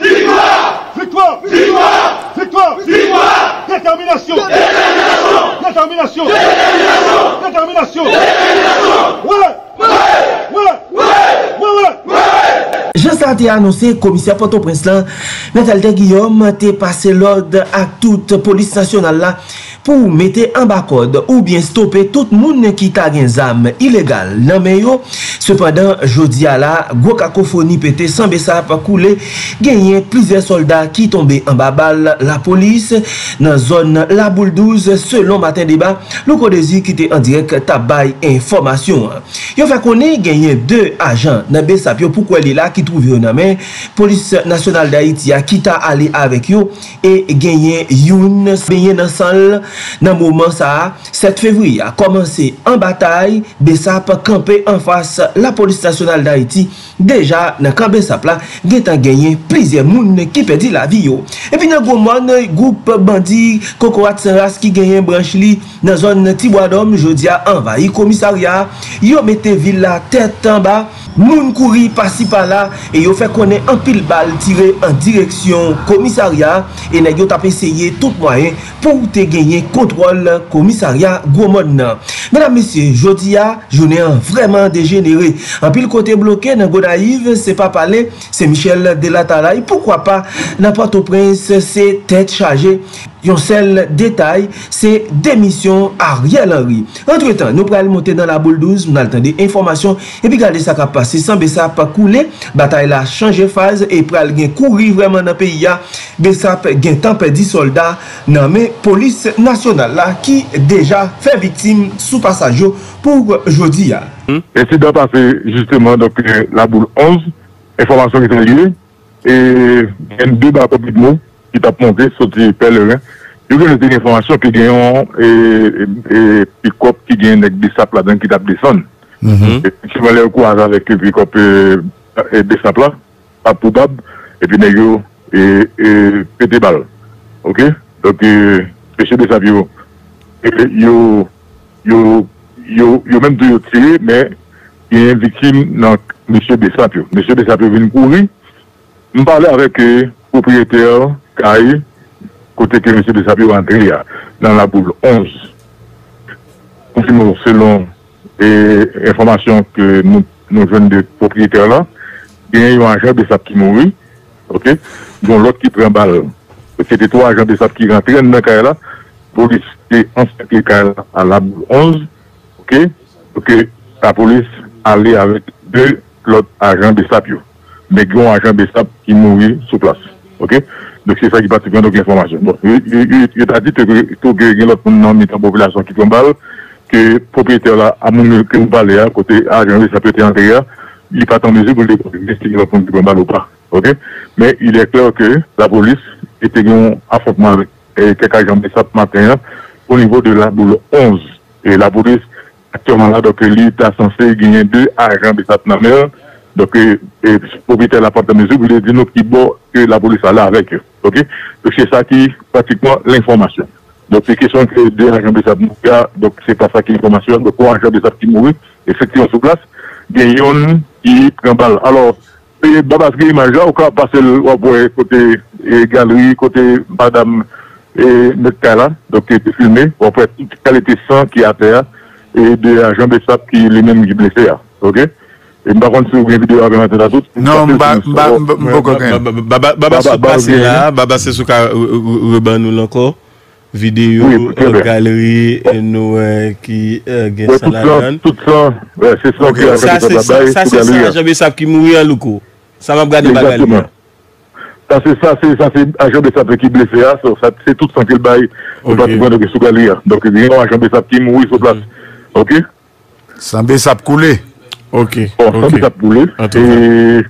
Victoire! Victoire! Victoire! Victoire! Victoire! Victoire! Détermination! Détermination! Détermination! Détermination! Détermination! Ouais! Ouais! Ouais! Ouais! Ouais! Jean a annoncé commissaire Port-au-Prince là, Nathalie Guillaume t'est passé l'ordre à toute police nationale là pour mettre en bas code ou bien stopper tout le monde qui t'a des armes illégales. Non mais yo, cependant, jeudi à la, gros cacophonie pété sans BSAP coulé, gagné plusieurs soldats qui tombaient en bas balle la police dans zone la boule 12 selon matin débat, le codési qui était en direct tabaille information. Yo fait qu'on ait gagné 2 agents dans BSAP yo pourquoi il est là qui trouve yo nan men police nationale d'Haïti qui t'a allé avec yo et gagné youn baigné dans salle. Dans le moment ça, 7 février a commencé en bataille, BSAP campé en face la police nationale d'Haïti. Déjà, dans le camp BSAP là, gagné plusieurs personnes qui perdent la vie. Et puis dans Gros-Morne, groupe bandit Kokorat Saras qui gagne branche li dans zone Ti Bwa Domi, jodi a envahi commissariat, yo mettez ville la tête en bas, moun couri par-ci par-là et yo fait connaître un pile balle tiré en direction commissariat et nèg yo t'a essayé tout moyen pour te gagner contrôle commissariat Gros-Morne. Mesdames, messieurs, jodi a, journée vraiment dégénéré. En pile côté bloqué dans Gonaïves, c'est pas parler, c'est Michel Delatalaye. Pourquoi pas dans Port-au-Prince, c'est tête chargée. Yon seul détail, c'est démission Ariel Henry. Entre temps, nous prenons monter dans la boule 12, nous avons des informations, et puis regardez ça qui a passé sans BSAP couler. Bataille la changé phase, et pral gen courir vraiment dans le pays. BSAP gen tempé 10 soldats, non mais police nationale là, qui déjà fait victime sous passage pour jeudi. Incident passé justement, donc la boule 11, information qui est liée, et il y a 2 bateaux publiquement qui t'a monté, sorti pèlerin. Il y a des informations qui gagnent et pick-up qui gagnent avec BSAP là-dedans qui t'a descendu. Si vous allez au courage avec pick-up et BSAP là, pas probable, et puis négio et pété balle. Ok? Donc, péché BSAP, yo même de tiré, mais il y a une victime dans monsieur BSAP. Monsieur BSAP vient courir. Je parlais avec propriétaire Kaye, côté que M. BSAP est entré dans la boule 11. Selon les informations que nous venons de propriétaire là, il y a un agent BSAP qui mourit, ok, dont l'autre qui prend balle. C'était 3 agents BSAP qui rentrent dans la Kaye là, police est encerclée à la boule 11, ok, ok, la police allait avec 2 autres agents BSAP, mais il y a un agent BSAP qui mourit sur place. Ok? Donc c'est ça qui participe à l'information. Bon, il a dit que l'autre monde dans la population qui tombe, que le propriétaire là, à mon que nous parlons, côté agent, ça peut être antérieur, il n'est pas en mesure de décider l'autre monde qui tombe ou pas. Ok? Mais il est clair que la police était en affrontement avec quelques agents de ce matin au niveau de la boule 11. Et la police, actuellement là, donc l'État est censé gagner 2 agents de cette mer. Donc, le propriétaire de la porte de mesure, vous voulez dire que la police est là avec eux. Ok? Donc, c'est ça qui est pratiquement l'information. Donc, c'est question que 2 agents de SAP mourent, donc c'est pas ça qui est l'information. Donc, 3 agents de SAP qui mourent, effectivement, sur place, il y a un qui prend balle. Alors, c'est parce que l'image là, au cas passer le côté galerie, côté madame Netkala, donc qui est filmé, on fait toute qualité sang qui est à terre, et 2 agents de SAP qui les mêmes qui blessés. Ok? Et par contre, si vous avez une vidéo avec un matin à tous, non, Baba, c'est passé là, Baba, c'est ce qu'a rebandu encore. Vidéo, galerie, et nous qui gagnent ça là-dedans. Tout ça, c'est ça qui a ça, c'est ça, j'avais ça qui mourit en louco. Ça m'a regardé la galerie. Ça, c'est ça, c'est agent de SAP qui blessé, c'est tout ça qui le bail, le bâtiment de sous galerie. Donc, il y a un agent de SAP qui mourit sur place. Ok? Sans BSAP couler. Ok. Bon, ça me tape boulé. Et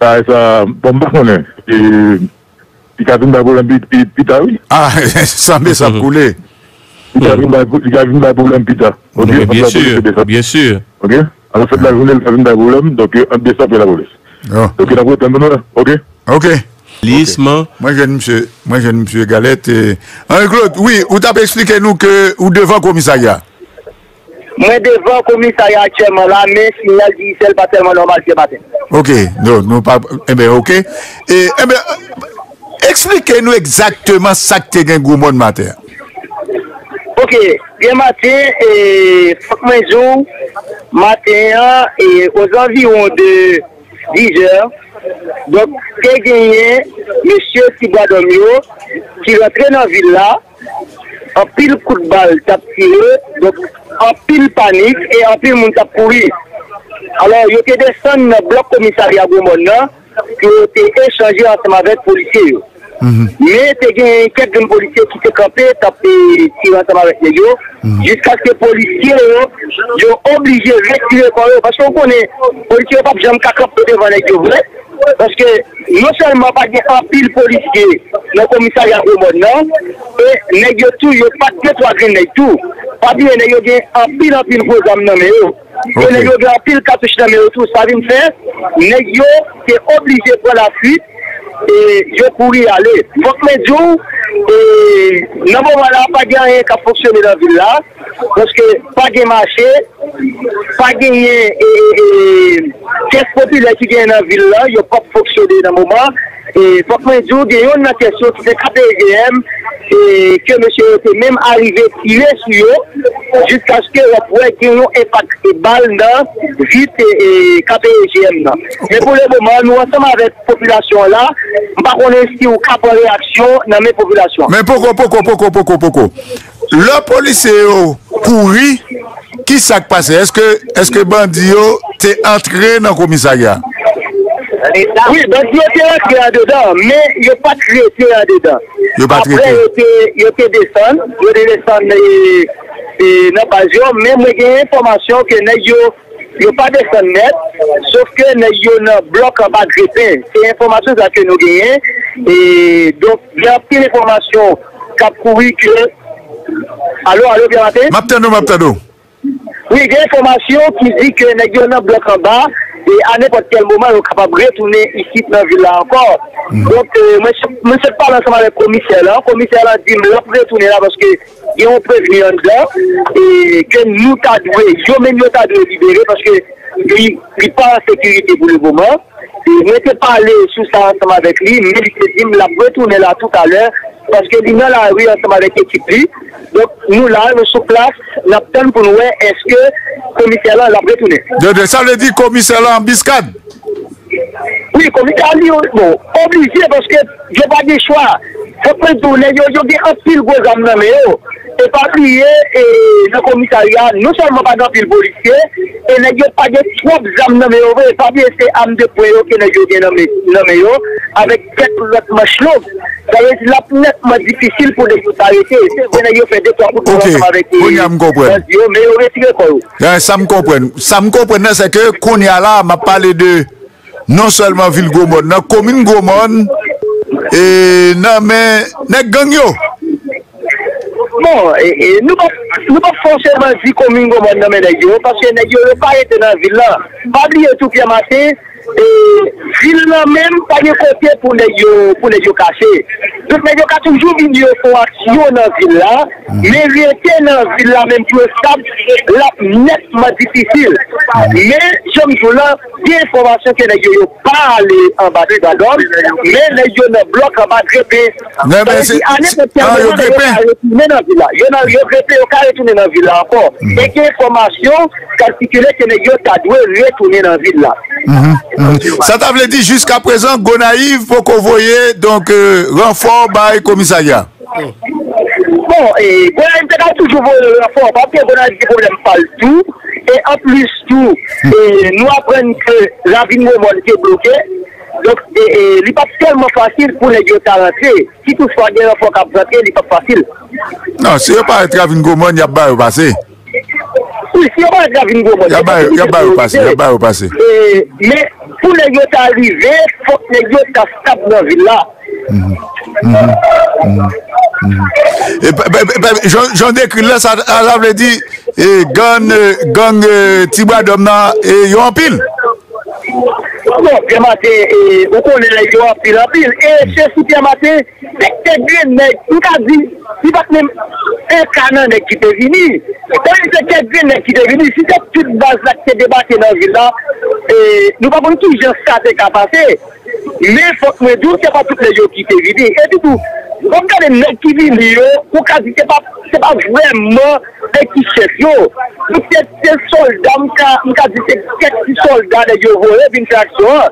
ça, bon, par contre, il y a une baboule en pita, oui. Ah, ça me tape boulé. Il y a une baboule en pita. Ok, bien sûr. Bien sûr. Ok. Alors, cette journée, il y a une baboule, donc un dessin pour la police. Ok, la boule est en bonne. Ok. Ok. Lissement. Moi, jeune monsieur Galette. Claude, oui, vous avez expliqué nous que vous devant commissariat. Moi, devant le commissariat actuellement, là, mais signal diesel pas tellement normal ce matin. Ok, non, non, pas. Eh bien, ok. Et, eh bien, expliquez-nous exactement ça que tu as Gros-Morne matin. Ok, bien matin, et chaque jour, matin, et aux environs de 10 heures, donc, quelqu'un, monsieur Ti Bwa Domi, qui rentre dans la ville là, en pile coup de balle, t'as tiré, donc, en pile panique, et en pile, monde t'a pourri. Alors, il était descendu dans le bloc commissariat Gros-Morne là, qui ont été échangés ensemble avec les policiers. Mais il y a quelques policiers qui se campaient, qui tirent ensemble avec les gens, jusqu'à ce que les policiers soient obligés de retirer par eux. Parce qu'on connaît, les policiers ne peuvent pas jamais camper devant les gens, vrai? Parce que non seulement pas de pile policiers dans le commissariat Gros-Morne, mais les gens ne peuvent pas de trois graines de tout. Pas bien, les gens ont pile programme dans les gens. Et les gens ont pile cartouche dans les gens, ça vient faire. Les gens sont obligés de prendre la fuite. Et je pourrais aller. Donc, mes jours, et non, voilà, pas gagné qu'à fonctionner dans la ville là, parce que pas de marché, pas gagné, et qu'est-ce populaire qui gagne dans la ville là, il n'y a pas fonctionné dans le moment. Et donc, mes jours, il y a une question qui fait 4 GM, et que monsieur était même arrivé tiré sur eux, jusqu'à ce qu'on pourrait gagner un impact de balle dans vite et 4 GM. Mais pour le moment, nous ensemble avec la population là, par contre, si on cap en réaction dans mes populations. Mais pourquoi. Le policier pourri, qui s'est passé? Est-ce que Bandio t'est entré dans le commissariat? Oui, Bandio t'est entré là-dedans, mais il n'est pas traité là-dedans. Après, il était descendu, dans la région, mais il y a une information que il n'y a pas de son net, sauf que nous avons un bloc en bas grippé. C'est l'information que nous avons. Et donc, il y a une information qui a couru que... Allô, bien matin? Maptano. Oui, il y a une information qui dit que nous avons un bloc en bas et à n'importe quel moment, nous sommes capables de retourner ici dans la ville encore. Donc, moi, je parle ensemble avec le commissaire là. Le commissaire là dit que nous devons retourner là parce que... Ils ont prévenu un gars et que nous t'as doué, nous libérer parce que lui n'est pas en sécurité pour le moment. Il n'était pas allé sous ça ensemble avec lui, mais il me l'a retourné là tout à l'heure parce que lui n'a la rue ensemble avec l'équipe. Donc nous là, nous sommes sur place, nous attendons pour nous voir est-ce que le commissaire là l'a retourné. Ça veut dire commissaire là en biscade? Oui, commissaire là, bon, obligé parce que je n'ai pas de choix. Faut que nous ayons un pile gros âme dans mes. Et pas oublier le commissariat, non seulement pas dans le policier, et nous n'avons pas de trop d'âmes dans mes. Et pas bien ces âmes de poids que nous avons dans mes, avec quelques manches longues. Ça va être nettement difficile pour les arrêter. C'est vrai que nous avons fait des trois coups de poing avec eux. Oui, ça me comprend. Mais on retire quoi. Ça me comprend. Ça me comprend, c'est que quand y a là, m'a parlé de non seulement ville Gros-Morne, la commune Gros-Morne. Et non, mais n'est-ce gang yo? Bon, et nous ne pouvons pas forcément dire comme une commune dans les parce que les gens ne pas été dans la ville là. Pas oublier tout qui a matin, et ville là même pas de côté pour les gens cachés. Donc les gens qui toujours venus pour action dans la ville là, mais rester dans la ville là même plus stable, là nettement difficile. Mais comme je là, des informations que les gens n'ont pas allé en bas de la donne, mais les gens ne bloquent en bas de la donne. Retourner dans la ville encore. Et quelle information particulière que les gens doivent retourner dans la ville là. Ça t'avait dit jusqu'à présent, Gonaïves, pour convoyer donc renfort par commissariat. Bon, et Gonaïves n'a toujours le renfort, parce que Gonaïves ne problème pas le tout. Et en plus tout, nous apprenons que la ville Gros-Morne est bloquée. Donc, il n'est pas tellement facile pour les gens à rentrer. Si toutefois, il y a un renfort qui a rentrer, il n'est pas facile. Non, si il n'y a pas de Gravine Gros-Morne, il n'y a pas de passer. Oui, si il n'y a pas de Gravine Gros-Morne, il n'y a pas de passer. Mais pour les gens arriver, il faut que les gens soient stables dans la ville là. J'en décris là, ça veut dire, gang Ti Bwa Domi, et ils ont pile. non, Pierre Maté, on connaît les gens en pile en pile. Et chez Pierre Maté, c'est bien, mais tout a dit, il n'y a pas même un canon qui est venu. Quand il y a quelqu'un qui est venu, si cette petite base là qui est débattue dans la ville là, nous ne pouvons pas toujours ça qui a passé. Mais il faut que nous disions que ce n'est pas toutes les gens qui sont venus. Et du coup, quand on a des gens qui viennent, ce n'est pas vraiment des qui cherchent. Donc, ces soldats, on a dit que quelques soldats de Jovenel viennent faire ça.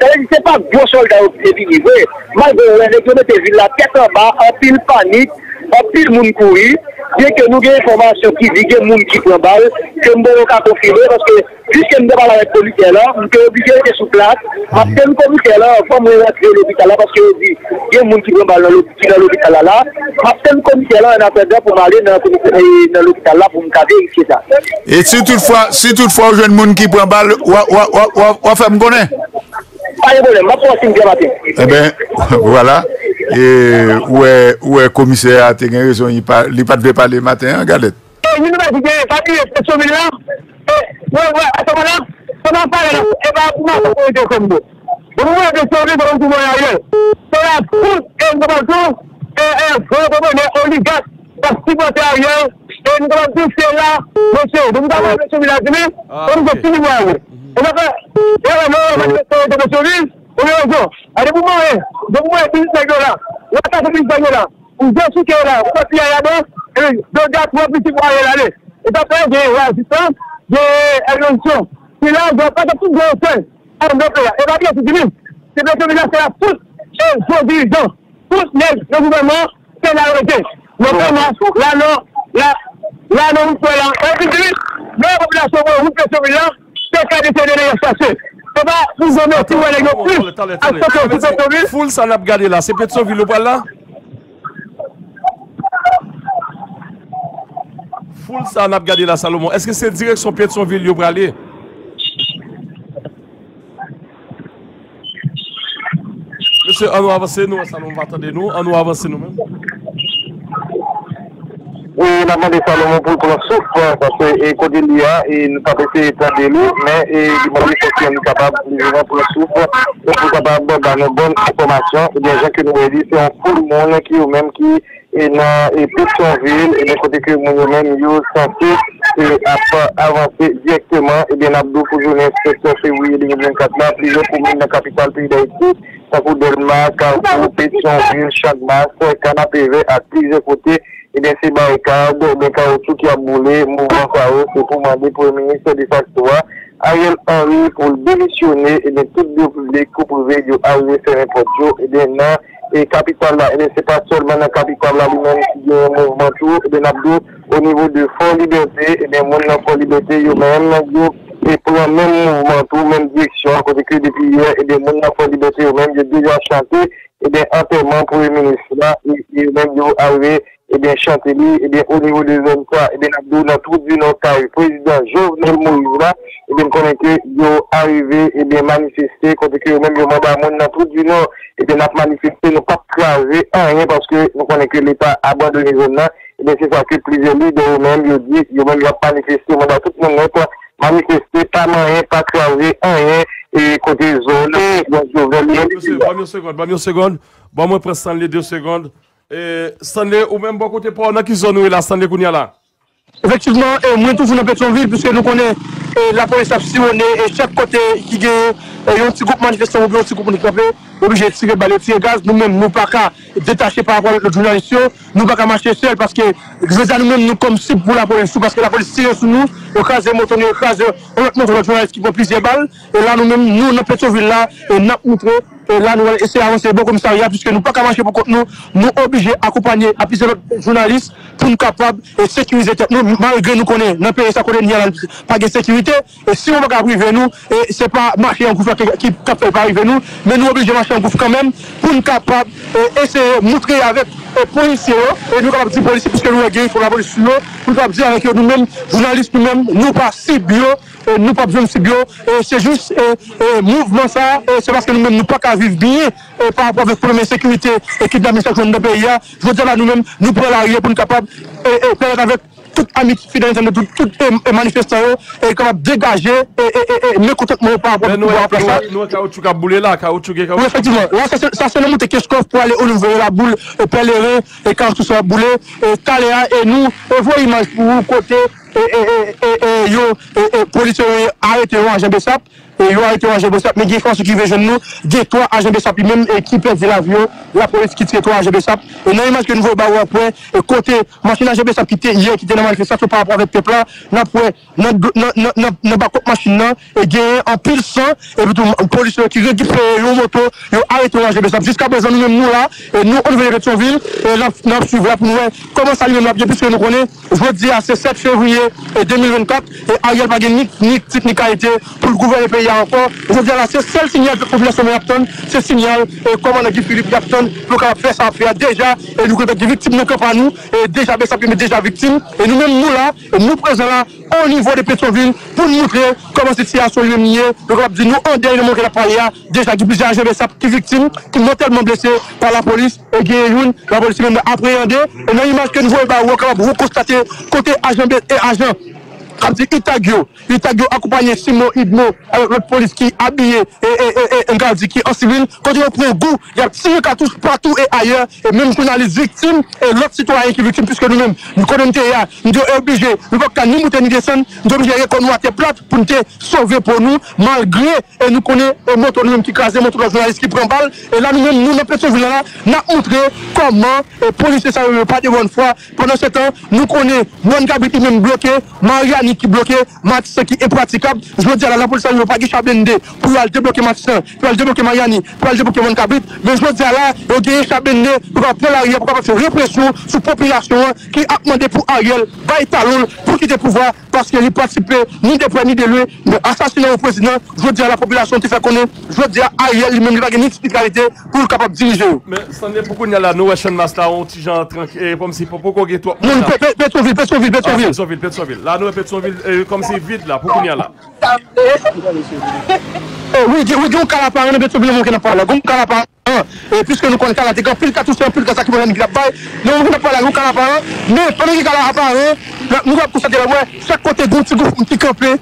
C'est-à-dire que ce n'est pas gros soldats qui sont venus. Malgré les gens de cette ville là, tête en bas, en pile panique, en pile monde courir. Bien que nous ayons des informations qui disent que les gens qui prennent balle, que nous devons confirmer, parce que puisque nous devons aller avec le policier là, nous sommes obligés d'être sous place. Parce que le policier là, il faut rentrer l'hôpital là, parce que dit qu'il y a des gens qui prennent balle dans l'hôpital là. Parce que le policier là, on a besoin pour aller dans l'hôpital là pour me garder ici. Et si toutefois, il y a des gens qui prennent balle, on fait me connaître. Pas de problème, je pense que c'est un matin. Eh bien, voilà. Et où est le commissaire à Téguin raison, il ne peut pas parler le matin, Galette. Je ne sais pas si c'est parti, c'est ce milieu-là. Oui, à ce moment-là, on parle, et bien, on a fait des combos. Vous voyez que c'est un peu comme Ariel. C'est la foule et nous avons un oligarque, parce que c'est Ariel, et nous avons tous ceux là, monsieur, nous avons fait ce milieu-là, on nous a fini moi. On a fait, on a fait des combos. Allez, vous m'avez, donc moi, je suis là, là, vous en mettez plus. Foule, ça n'a pas gardé là. C'est Pétionville ou pas là? Foule, ça n'a pas gardé là, Salomon. Est-ce que c'est direction Pétionville ou pas aller? Monsieur, on nous avance nous, Salomon, attendez nous. On nous avance nous-mêmes. Oui, on a demandé Salomon pour qu'on souffre, parce que quand il y a, il n'a pas été étendu, mais il m'a dit qu'on est capable pour souffre, et pour capable d'avoir une bonne information. Et bien, que nous avons dit, c'est un full monde qui est même qui est dans Pétionville, et d'un côté que nous-mêmes, nous sommes avancer directement, et bien, Abdou, pour journée 7 février 2024, plusieurs communes dans la capitale pays d'Haïti, Sakou Delma, Carrefour, Pétionville, Chagmas, Canapé Vert, à plusieurs côtés. Et bien, c'est barricade, le caoutchouc qui a boulé, mouvement chaos, c'est pour demander pour le ministre de facto, Ariel Henry, pour le démissionner, et bien, tout le public, pour le arriver sur un poteau, et bien, non, et capitale là, et bien, c'est pas seulement la capitale là, lui-même, qui a un mouvement tout, et bien, au niveau de Fort Liberté, et bien, mon nom Fort Liberté, lui-même, et pour le même mouvement tout, même direction, à côté que depuis hier, et bien, mon nom Fort Liberté, lui-même, j'ai déjà chanté, et bien, entièrement pour le ministre là, et même, il est arrivé, et bien, Chantelly, et bien, au niveau des zones, et bien, Abdou, dans tout du nord, le président Jovenel Moïse, là, et bien, qu'on est que, arrivé, et bien, manifesté, quand que, même, le monde dans tout du nord, et bien, n'a manifesté, n'a pas traversé rien, parce que, nous connaissons que l'État a abandonné les zones, là, et bien, c'est ça que plusieurs leaders, eux-mêmes, ils disent, ils ont manifesté, on a tout le monde, manifesté, pas rien, pas traversé rien, et côté zone, donc, Jovenel Moïse. Monsieur, bonne seconde, bon, moi, prends les 2 secondes. Stanley, ou même bon côté pour on a qui zone où est la Stanley Kounia là? Effectivement, moi toujours dans Pétionville, puisque nous connaissons la police a sillonné et chaque côté qui gagne un petit groupe manifestant ou bien un petit groupe de camper, obligé de tirer balles, tirer gaz, nous-mêmes, nous pas qu'à détacher par rapport à notre journaliste, nous pas qu'à marcher seul parce que nous-mêmes, nous comme cible pour la police, parce que la police tire sur nous, écrase les motos, écrase notre journaliste qui prend plusieurs balles, et là nous-mêmes, nous dans Pétionville là, nous outre. Et là, nous allons essayer d'avancer bon commissariat, puisque nous ne pouvons pas marcher pour contre nous. Nous sommes obligés d'accompagner à plusieurs journalistes pour nous capables de sécuriser. Nous, malgré nous connaissons, dans le pays, ça connaît pas de sécurité. Et si on ne va pas arriver nous, ce n'est pas marcher en groupe qui ne peut pas arriver nous, mais nous sommes obligés de marcher en groupe quand même pour nous capables d'essayer de montrer avec les policiers. Et nous sommes capables de dire policiers, puisque nous sommes gagnés pour la police sur nous, nous sommes capables de dire avec nous-mêmes, journalistes nous-mêmes, nous pas si bio. Nous pas besoin de ces bio, c'est juste mouvement ça, c'est parce que nous-mêmes nous pas qu'à vivre bien par rapport avec problème de sécurité et qui de la mission de pays. Je veux dire là nous-mêmes, nous prenons l'arrière pour nous capables et faire avec toute amitié, fidélité, tout manifestant, et qu'on va dégager et mécontentement par rapport à ça. Nous, caoutchouc à boule là, caoutchouc et caoutchouc. Effectivement, là, ça c'est le mot de Keshkov pour aller au niveau de la boule, et pèlerin, et caoutchouc à boule, et Taléa, et nous, et vous, image pour vous, côté, et policiers arrêtés en agent BSAP. Et ils ont arrêté un GBSAP, mais il y a ceux qui veulent jouer nous, des trois agents BSAP lui-même et qui perdent l'avion, la police qui tire trois agents BSAP. Et non, image que nous voyons au point, et côté, machine agent BSAP qui était hier, qui était dans la manifestation par rapport avec le peuple là, nous avons pas contre machine là, et gagné en pile sang, et puis les policiers qui récupèrent une moto, ils ont arrêté un agent BSAP. Jusqu'à présent, nous-mêmes, nous là, et nous, on veut Pétionville, et nous avons suivi là pour nous voir comment ça lui-même, puisque nous connaissons, je veux dire, c'est 7 février 2024, et Ariel n'a ni titre ni qualité pour le gouverner le pays. Encore, je veux dire là, c'est le seul signal que la population Yapton, c'est le signal comment Guy Philippe Yapton pour faire ça déjà, et nous des victimes, nous pas nous, et déjà BSAP mais déjà victimes, et nous-mêmes nous là, et nous présents là, au niveau de Pétionville, pour nous montrer comment cette situation est liée, nous avons dit nous en dernier moment que la parole déjà plusieurs agents BSAP qui victimes, qui sont tellement blessés par la police, et qui ont la police même appréhendée, et dans l'image que nous voyons, vous constatez côté agent et agent. Comme dit Itagio accompagné Simon Idmo avec notre police qui habillé et un garde qui en civil. Quand il prend goût, il y a tiré cartouche partout et ailleurs. Et même qu'on a les victimes et l'autre citoyen qui est victime, puisque nous-mêmes, nous connaissons, nous sommes obligés, nous ne pouvons pas nous monter ni descendre, nous sommes obligés qu'on nous a plate pour nous sauver pour nous, malgré et nous connaissons les motos nous-mêmes qui crasent, les motos de journalistes qui prennent balle. Et là, nous-mêmes, nous, notre petite ville là, nous avons montré comment les policiers ne veulent pas de bonne foi. Pendant ce temps, nous connaissons Mon Gabiti même bloqué, Marianne qui bloqué, Matisse qui est praticable. Je veux dire, la police ne veut pas qu'il chablende pour aller débloquer Matisse, pour aller débloquer Mariani, pour aller débloquer Monkabit. Mais je veux dire, là, il y a chablende pour prendre l'arrière, pour faire répression sur la population qui a demandé pour Ariel, Baïtaloul, pour quitter le pouvoir, parce qu'il n'y participe ni de près ni de lui, mais assassiner le président. Je veux dire, la population qui fait qu'on est, je veux dire, Ariel lui-même, il n'y a pas de spécialité pour être capable de diriger. Mais ça n'est pas beaucoup, il y a la nouvelle master, on dit, genre, tranquille, comme si, pourquoi on est toi? Non, Pétionville. La nouvelle Pétionville. Comme c'est vide là, pour qu'on y a là. Oui, on calapa, on est obligé de parler. On calapa, et puisque nous connaissons la dégaine, plus qu'à tous, plus qu'à ça qui vont nous dire, nous on ne pas la calapa, mais pendant qu'il calapa, nous allons pousser de la voie, chaque côté d'un petit groupe, un petit campé.